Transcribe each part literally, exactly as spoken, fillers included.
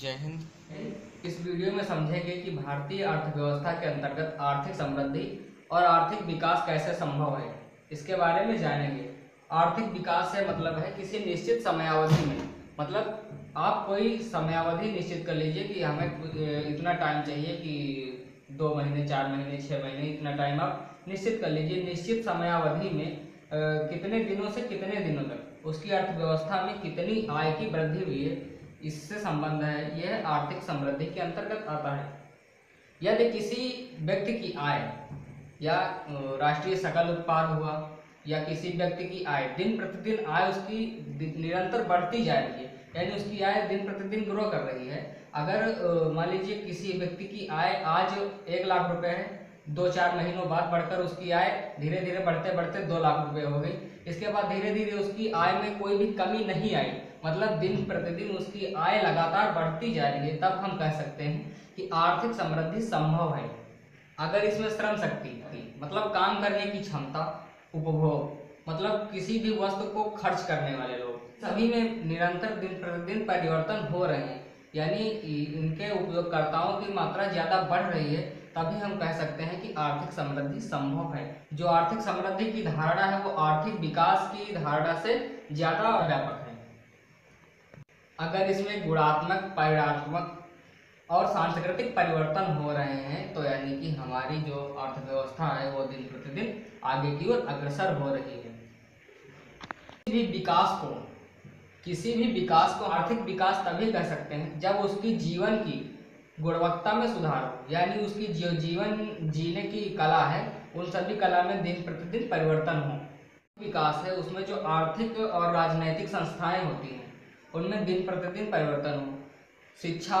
जय हिंद। इस वीडियो में समझेंगे कि भारतीय अर्थव्यवस्था के अंतर्गत आर्थिक समृद्धि और आर्थिक विकास कैसे संभव है, इसके बारे में जानेंगे। आर्थिक विकास से मतलब है किसी निश्चित समयावधि में, मतलब आप कोई समयावधि निश्चित कर लीजिए कि हमें इतना टाइम चाहिए कि दो महीने, चार महीने, छः महीने, इतना टाइम आप निश्चित कर लीजिए। निश्चित समयावधि में कितने दिनों से कितने दिनों तक उसकी अर्थव्यवस्था में कितनी आय की वृद्धि हुई है, इससे संबंध है। यह आर्थिक समृद्धि के अंतर्गत आता है। यदि किसी व्यक्ति की आय या राष्ट्रीय सकल उत्पाद हुआ या किसी व्यक्ति की आय दिन प्रतिदिन आय उसकी निरंतर बढ़ती जा रही है, यानी उसकी आय दिन प्रतिदिन ग्रो कर रही है। अगर मान लीजिए किसी व्यक्ति की आय आज एक लाख रुपए है, दो चार महीनों बाद बढ़कर उसकी आय धीरे धीरे बढ़ते बढ़ते दो लाख रुपए हो गई। इसके बाद धीरे धीरे उसकी आय में कोई भी कमी नहीं आई, मतलब दिन प्रतिदिन उसकी आय लगातार बढ़ती जा रही है, तब हम कह सकते हैं कि आर्थिक समृद्धि संभव है। अगर इसमें श्रम शक्ति, मतलब काम करने की क्षमता, उपभोग, मतलब किसी भी वस्तु को खर्च करने वाले लोग, सभी में निरंतर दिन प्रतिदिन परिवर्तन हो रहे हैं, यानी इनके उपयोगकर्ताओं की मात्रा ज़्यादा बढ़ रही है, तभी हम कह सकते हैं कि आर्थिक समृद्धि संभव है। जो आर्थिक समृद्धि की धारणा है वो आर्थिक विकास की धारणा से ज़्यादा व्यापक है। अगर इसमें गुणात्मक, परिणात्मक और सांस्कृतिक परिवर्तन हो रहे हैं, तो यानी कि हमारी जो अर्थव्यवस्था है वो दिन प्रतिदिन आगे की ओर अग्रसर हो रही है। किसी भी विकास को किसी भी विकास को आर्थिक विकास तभी कह सकते हैं जब उसकी जीवन की गुणवत्ता में सुधार हो, यानी उसकी जो जीवन जीने की कला है, उन सभी कला में दिन प्रतिदिन परिवर्तन हो। विकास है उसमें जो आर्थिक और राजनैतिक संस्थाएं होती हैं उनमें दिन प्रतिदिन परिवर्तन हो। शिक्षा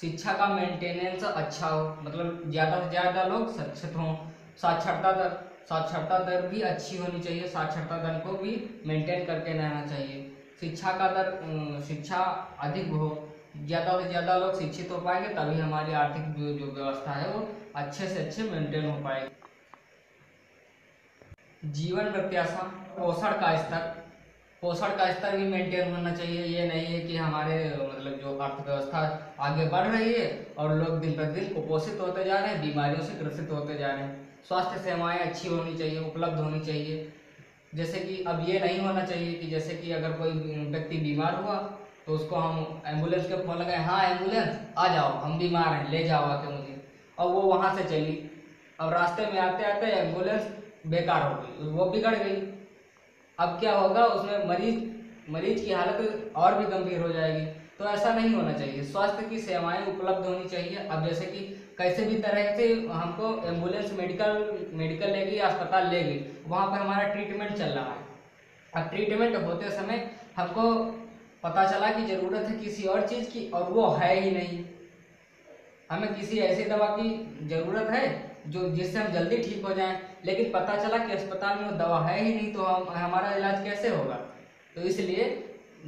शिक्षा का मेंटेनेंस अच्छा हो, मतलब ज़्यादा से ज़्यादा लोग शिक्षित हों। साक्षरता दर साक्षरता दर भी अच्छी होनी चाहिए, साक्षरता दर को भी मेंटेन करके रहना चाहिए। शिक्षा का दर शिक्षा अधिक हो, ज़्यादा से ज़्यादा लोग शिक्षित हो पाएंगे, तभी हमारी आर्थिक जो व्यवस्था है वो अच्छे से अच्छे मेंटेन हो पाएगी। जीवन प्रत्याशा, पोषण का स्तर पोषण का स्तर भी मेंटेन होना चाहिए। ये नहीं है कि हमारे मतलब जो अर्थव्यवस्था आगे बढ़ रही है और लोग दिन प्रतिदिन कुपोषित होते जा रहे हैं, बीमारियों से ग्रसित होते जा रहे हैं। स्वास्थ्य सेवाएं अच्छी होनी चाहिए, उपलब्ध होनी चाहिए। जैसे कि अब ये नहीं होना चाहिए कि जैसे कि अगर कोई व्यक्ति बीमार हुआ तो उसको हम एम्बुलेंस के फ़ोन लगाए, हाँ एम्बुलेंस आ जाओ, हम बीमार हैं, ले जाओ आके मुझे, और वो वहाँ से चली, अब रास्ते में आते आते एम्बुलेंस बेकार हो गई, वो बिगड़ गई। अब क्या होगा, उसमें मरीज मरीज की हालत और भी गंभीर हो जाएगी। तो ऐसा नहीं होना चाहिए। स्वास्थ्य की सेवाएं उपलब्ध होनी चाहिए। अब जैसे कि कैसे भी तरह से हमको एम्बुलेंस मेडिकल मेडिकल ले गई, अस्पताल ले गई, वहाँ पर हमारा ट्रीटमेंट चल रहा है। अब ट्रीटमेंट होते समय हमको पता चला कि ज़रूरत है किसी और चीज़ की और वो है ही नहीं, हमें किसी ऐसी दवा की ज़रूरत है जो जिससे हम जल्दी ठीक हो जाएं, लेकिन पता चला कि अस्पताल में दवा है ही नहीं, तो हम हमारा इलाज कैसे होगा। तो इसलिए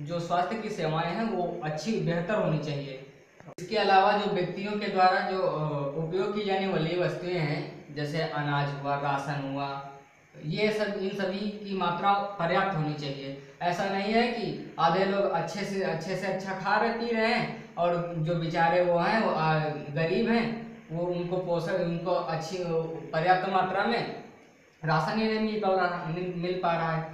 जो स्वास्थ्य की सेवाएं हैं वो अच्छी बेहतर होनी चाहिए। इसके अलावा जो व्यक्तियों के द्वारा जो उपयोग की जाने वाली वस्तुएं हैं, जैसे अनाज हुआ, राशन हुआ, ये सब, इन सभी की मात्रा पर्याप्त होनी चाहिए। ऐसा नहीं है कि आधे लोग अच्छे से अच्छे से अच्छा खा रहे पी रहे हैं और जो बेचारे वो हैं वो गरीब हैं, वो उनको पोषण उनको अच्छी पर्याप्त मात्रा में राशन ही नहीं मिल पा रहा मिल पा रहा है,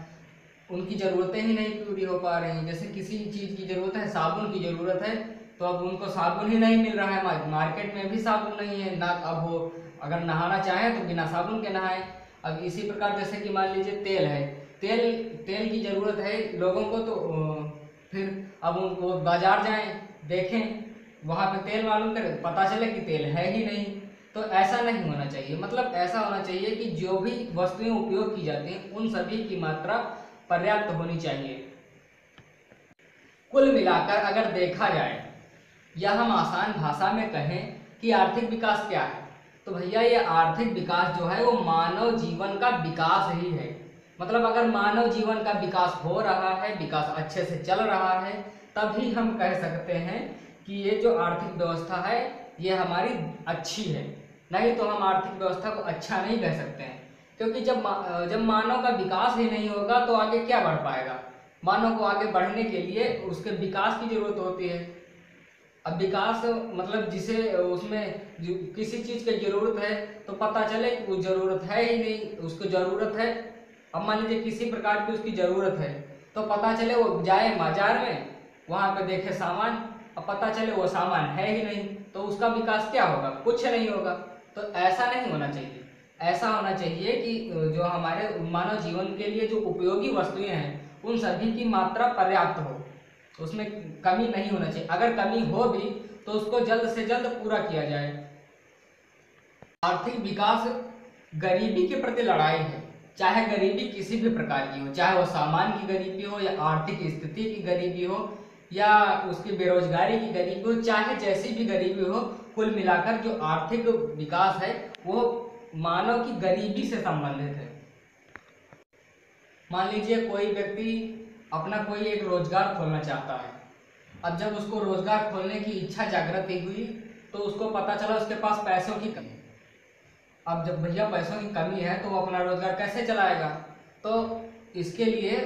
उनकी ज़रूरतें ही नहीं पूरी हो पा रही हैं। जैसे किसी चीज़ की ज़रूरत है, साबुन की ज़रूरत है, तो अब उनको साबुन ही नहीं मिल रहा है, मार्केट में भी साबुन नहीं है ना। अब वो अगर नहाना चाहें तो बिना साबुन के नहाएं। अब इसी प्रकार जैसे कि मान लीजिए तेल है, तेल तेल की ज़रूरत है लोगों को, तो फिर अब उनको बाज़ार जाएँ, देखें, वहाँ पे तेल मालूम करें, पता चले कि तेल है ही नहीं। तो ऐसा नहीं होना चाहिए। मतलब ऐसा होना चाहिए कि जो भी वस्तुएं उपयोग की जाती हैं उन सभी की मात्रा पर्याप्त होनी चाहिए। कुल मिलाकर अगर देखा जाए या हम आसान भाषा में कहें कि आर्थिक विकास क्या है, तो भैया ये आर्थिक विकास जो है वो मानव जीवन का विकास ही है। मतलब अगर मानव जीवन का विकास हो रहा है, विकास अच्छे से चल रहा है, तभी हम कह सकते हैं कि ये जो आर्थिक व्यवस्था है ये हमारी अच्छी है, नहीं तो हम आर्थिक व्यवस्था को अच्छा नहीं कह सकते हैं। क्योंकि जब जब मानव का विकास ही नहीं होगा तो आगे क्या बढ़ पाएगा। मानव को आगे बढ़ने के लिए उसके विकास की ज़रूरत होती है। अब विकास मतलब जिसे उसमें किसी चीज़ की जरूरत है तो पता चले कि वो जरूरत है ही नहीं, उसको जरूरत है। अब मान लीजिए किसी प्रकार की उसकी ज़रूरत है तो पता चले वो जाए बाजार में, वहाँ पे देखे सामान, अब पता चले वो सामान है ही नहीं, तो उसका विकास क्या होगा? कुछ नहीं होगा। तो ऐसा नहीं होना चाहिए। ऐसा होना चाहिए कि जो हमारे मानव जीवन के लिए जो उपयोगी वस्तुएं हैं उन सभी की मात्रा पर्याप्त हो, उसमें कमी नहीं होना चाहिए। अगर कमी हो भी तो उसको जल्द से जल्द पूरा किया जाए। आर्थिक विकास गरीबी के प्रति लड़ाई है, चाहे गरीबी किसी भी प्रकार की हो, चाहे वह सामान की गरीबी हो या आर्थिक स्थिति की गरीबी हो या उसकी बेरोजगारी की गरीबी हो, चाहे जैसी भी गरीबी हो, कुल मिलाकर जो आर्थिक विकास है वो मानव की गरीबी से संबंधित है। मान लीजिए कोई व्यक्ति अपना कोई एक रोजगार खोलना चाहता है। अब जब उसको रोजगार खोलने की इच्छा जागृत हुई तो उसको पता चला उसके पास पैसों की कमी। अब जब भैया पैसों की कमी है तो वो अपना रोजगार कैसे चलाएगा? तो इसके लिए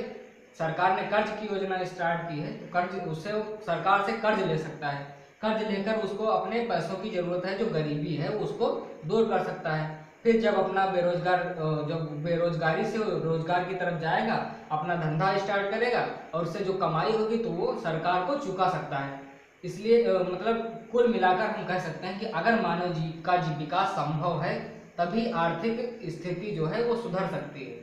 सरकार ने कर्ज की योजना स्टार्ट की है। तो कर्ज उससे सरकार से कर्ज ले सकता है। कर्ज लेकर उसको अपने पैसों की ज़रूरत है जो गरीबी है उसको दूर कर सकता है। फिर जब अपना बेरोजगार जब बेरोजगारी से रोजगार की तरफ जाएगा, अपना धंधा स्टार्ट करेगा और उससे जो कमाई होगी तो वो सरकार को चुका सकता है। इसलिए मतलब कुल मिलाकर हम कह सकते हैं कि अगर मानव जी का जीविका संभव है तभी आर्थिक स्थिति जो है वो सुधर सकती है।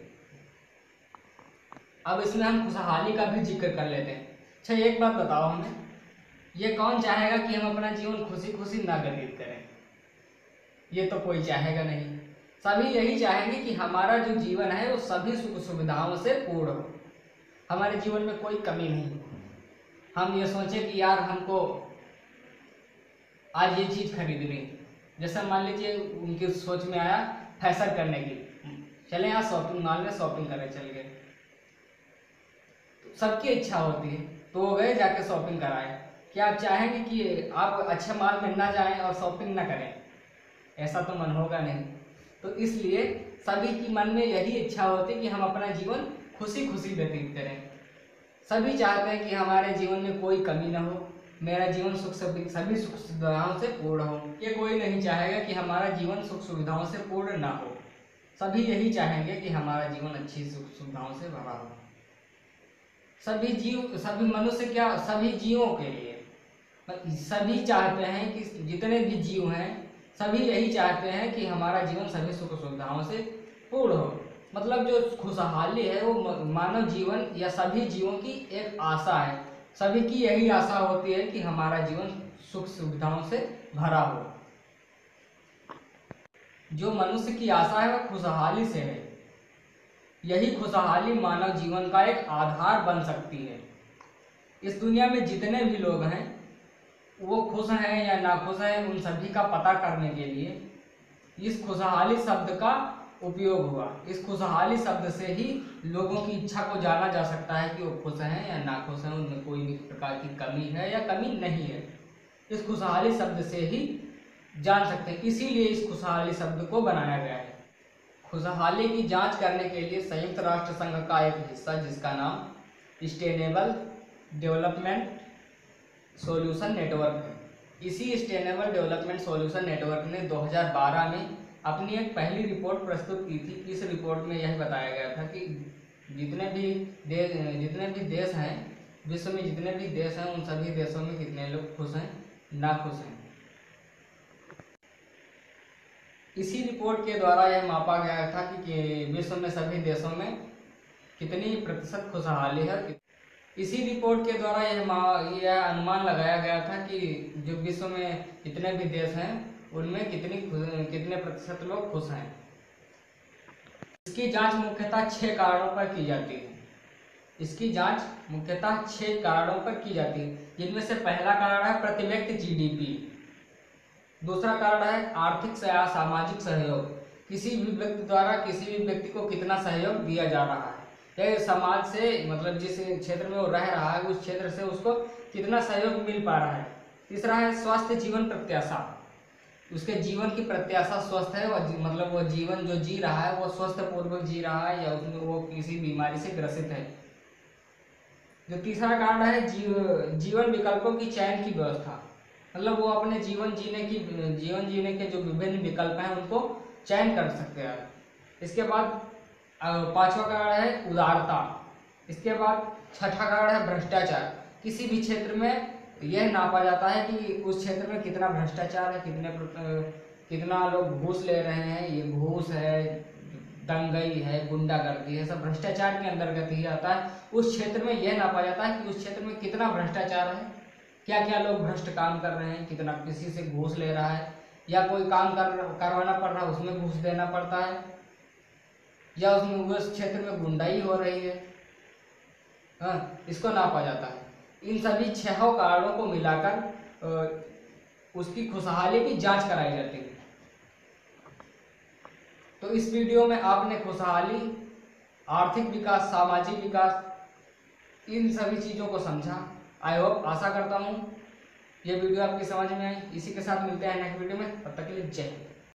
अब इसमें हम खुशहाली का भी जिक्र कर लेते हैं। अच्छा एक बात बताओ हमें, ये कौन चाहेगा कि हम अपना जीवन खुशी खुशी ना व्यतीत करें? ये तो कोई चाहेगा नहीं। सभी यही चाहेंगे कि हमारा जो जीवन है वो सभी सुख सुविधाओं से पूर्ण हो, हमारे जीवन में कोई कमी नहीं हो। हम ये सोचें कि यार हमको आज ये चीज़ खरीदनी, जैसे मान लीजिए उनकी सोच में आया फैशन करने की, चले यहाँ शॉपिंग मॉल में शॉपिंग करने चल गए। तो सबकी इच्छा होती है तो वो गए जाके शॉपिंग कराएं। क्या आप चाहेंगे कि आप अच्छे मॉल में ना जाएं और शॉपिंग ना करें? ऐसा तो मन होगा नहीं। तो इसलिए सभी की मन में यही इच्छा होती है कि हम अपना जीवन खुशी खुशी व्यतीत करें। सभी चाहते हैं कि हमारे जीवन में कोई कमी ना हो, मेरा जीवन सुख सभी सुख सुविधाओं से पूर्ण हो। ये कोई नहीं चाहेगा कि हमारा जीवन सुख सुविधाओं से पूर्ण ना हो। सभी यही चाहेंगे कि हमारा जीवन अच्छी सुख सुविधाओं से भरा हो। सभी जीव सभी मनुष्य क्या सभी जीवों के लिए सभी चाहते हैं कि जितने भी जीव हैं सभी यही चाहते हैं कि हमारा जीवन सभी सुख सुविधाओं से पूर्ण हो। मतलब जो खुशहाली है वो मानव जीवन या सभी जीवों की एक आशा है। सभी की यही आशा होती है कि हमारा जीवन सुख सुविधाओं से भरा हो। जो मनुष्य की आशा है वह खुशहाली से है। यही खुशहाली मानव जीवन का एक आधार बन सकती है। इस दुनिया में जितने भी लोग हैं वो खुश हैं या नाखुश हैं, उन सभी का पता करने के लिए इस खुशहाली शब्द का उपयोग हुआ। इस खुशहाली शब्द से ही लोगों की इच्छा को जाना जा सकता है कि वो खुश हैं या नाखुश हैं, उनमें कोई भी प्रकार की कमी है या कमी नहीं है। इस खुशहाली शब्द से ही जान सकते हैं, इसीलिए इस खुशहाली शब्द को बनाया गया है। खुशहाली की जांच करने के लिए संयुक्त राष्ट्र संघ का एक हिस्सा जिसका नाम सस्टेनेबल डेवलपमेंट सोल्यूशन नेटवर्क है। इसी सस्टेनेबल डेवलपमेंट सोल्यूशन नेटवर्क ने दो हज़ार बारह में अपनी एक पहली रिपोर्ट प्रस्तुत की थी। इस रिपोर्ट में यह बताया गया था कि जितने भी देश जितने भी देश हैं विश्व में जितने भी देश हैं उन सभी देशों में कितने लोग खुश हैं ना खुश हैं। इसी रिपोर्ट के द्वारा यह मापा गया था कि विश्व में सभी देशों में कितनी प्रतिशत खुशहाली है। इसी रिपोर्ट के द्वारा यह यह अनुमान लगाया गया था कि जो विश्व में जितने भी देश हैं उनमें कितनी कितने प्रतिशत लोग खुश हैं। इसकी जांच मुख्यतः छः कारणों पर की जाती है। इसकी जांच मुख्यतः छः कारणों पर की जाती है, जिनमें से पहला कारण है प्रति व्यक्ति जी डी पी, दूसरा कारण है आर्थिक या सामाजिक सहयोग, किसी भी व्यक्ति द्वारा किसी भी व्यक्ति को कितना सहयोग दिया जा रहा है, यह समाज से मतलब जिस क्षेत्र में वो रह रहा है उस क्षेत्र से उसको कितना सहयोग मिल पा रहा है। तीसरा है स्वास्थ्य जीवन प्रत्याशा, उसके जीवन की प्रत्याशा स्वस्थ है वह मतलब वह जीवन जो जी रहा है वह स्वस्थ पूर्वक जी रहा है या उसमें वो किसी बीमारी से ग्रसित है। जो तीसरा कारण है जीव जीवन विकल्पों की चयन की व्यवस्था, मतलब वो अपने जीवन जीने की जीवन जीने के जो विभिन्न विकल्प हैं उनको चयन कर सकते हैं। इसके बाद पांचवा कारण है उदारता। इसके बाद छठा कारण है भ्रष्टाचार। किसी भी क्षेत्र में यह नापा जाता है कि उस क्षेत्र में कितना भ्रष्टाचार है, कितने कितना लोग घूस ले रहे हैं। ये घूस है, दंगई है, गुंडागर्दी है, सब भ्रष्टाचार के अंतर्गत ही आता है। उस क्षेत्र में यह नापा जाता है कि उस क्षेत्र में कितना भ्रष्टाचार है, क्या क्या लोग भ्रष्ट काम कर रहे हैं, कितना किसी से घूस ले रहा है या कोई काम कर करवाना पड़ रहा है उसमें घूस देना पड़ता है, या उसमें उस क्षेत्र में गुंडाई हो रही है। हाँ, इसको नापा जाता है। इन सभी छहों कारणों को मिलाकर उसकी खुशहाली की जांच कराई जाती है। तो इस वीडियो में आपने खुशहाली, आर्थिक विकास, सामाजिक विकास, इन सभी चीज़ों को समझा। आई होप, आशा करता हूँ ये वीडियो आपकी समझ में आई। इसी के साथ मिलते हैं नेक्स्ट वीडियो में। तब तक के लिए जय हिंद।